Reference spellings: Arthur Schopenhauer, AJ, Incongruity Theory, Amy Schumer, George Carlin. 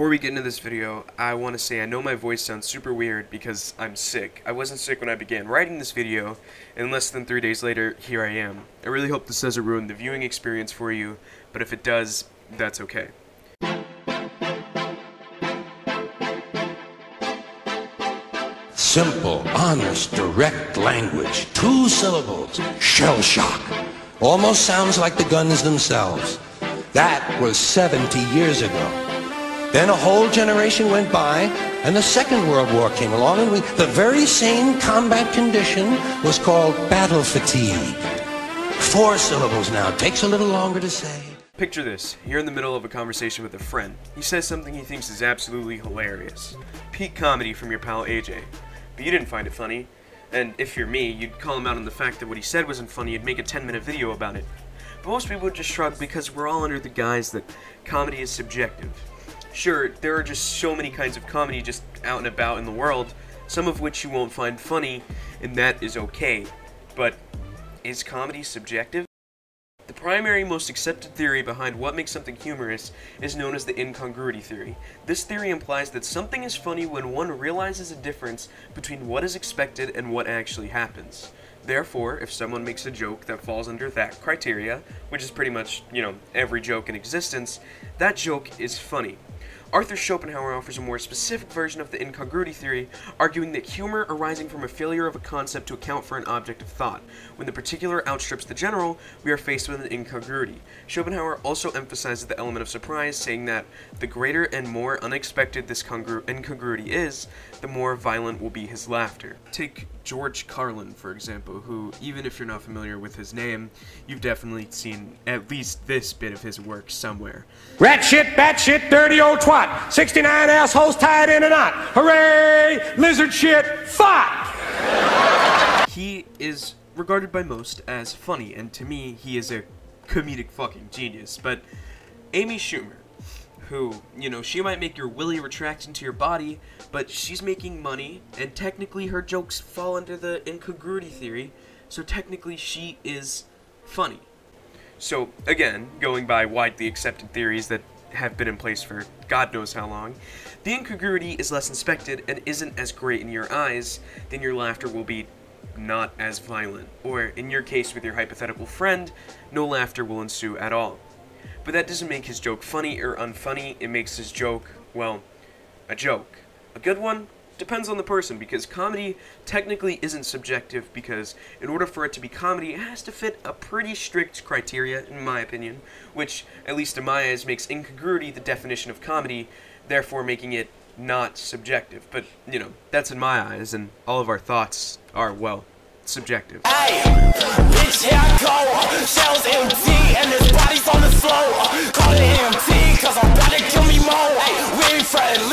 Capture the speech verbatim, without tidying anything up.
Before we get into this video, I want to say I know my voice sounds super weird because I'm sick. I wasn't sick when I began writing this video, and less than three days later, here I am. I really hope this doesn't ruin the viewing experience for you, but if it does, that's okay. Simple, honest, direct language. Two syllables. Shell shock. Almost sounds like the guns themselves. That was seventy years ago. Then a whole generation went by, and the Second World War came along, and we, the very same combat condition was called battle fatigue. Four syllables now. Takes a little longer to say. Picture this. You're in the middle of a conversation with a friend. He says something he thinks is absolutely hilarious. Peak comedy from your pal A J. But you didn't find it funny. And if you're me, you'd call him out on the fact that what he said wasn't funny, you'd make a ten minute video about it. But most people would just shrug because we're all under the guise that comedy is subjective. Sure, there are just so many kinds of comedy just out and about in the world, some of which you won't find funny, and that is okay. But is comedy subjective? The primary, most accepted theory behind what makes something humorous is known as the incongruity theory. This theory implies that something is funny when one realizes a difference between what is expected and what actually happens. Therefore, if someone makes a joke that falls under that criteria, which is pretty much, you know, every joke in existence, that joke is funny. Arthur Schopenhauer offers a more specific version of the incongruity theory, arguing that humor arising from a failure of a concept to account for an object of thought. When the particular outstrips the general, we are faced with an incongruity. Schopenhauer also emphasizes the element of surprise, saying that the greater and more unexpected this congru- incongruity is, the more violent will be his laughter. Take George Carlin, for example, who, even if you're not familiar with his name, you've definitely seen at least this bit of his work somewhere. Rat shit, bat shit, dirty old twat, sixty-nine assholes tied in a knot, hooray, lizard shit, fought! He is regarded by most as funny, and to me, he is a comedic fucking genius, but Amy Schumer, who, you know, she might make your willy retract into your body, but she's making money, and technically her jokes fall under the incongruity theory, so technically she is funny. So, again, going by widely accepted theories that have been in place for God knows how long, the incongruity is less inspected and isn't as great in your eyes, then your laughter will be not as violent. Or, in your case with your hypothetical friend, no laughter will ensue at all. But that doesn't make his joke funny or unfunny, it makes his joke, well, a joke. A good one? Depends on the person, because comedy technically isn't subjective, because in order for it to be comedy, it has to fit a pretty strict criteria, in my opinion, which, at least in my eyes, makes incongruity the definition of comedy, therefore making it not subjective. But, you know, that's in my eyes, and all of our thoughts are, well, subjective. Hey, bitch, here I go. Shell's empty and there's bodies on the floor. Call it empty, cause I'm about to kill me more. Hey, we ain't fretting.